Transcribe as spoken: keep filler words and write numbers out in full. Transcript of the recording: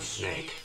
Snake.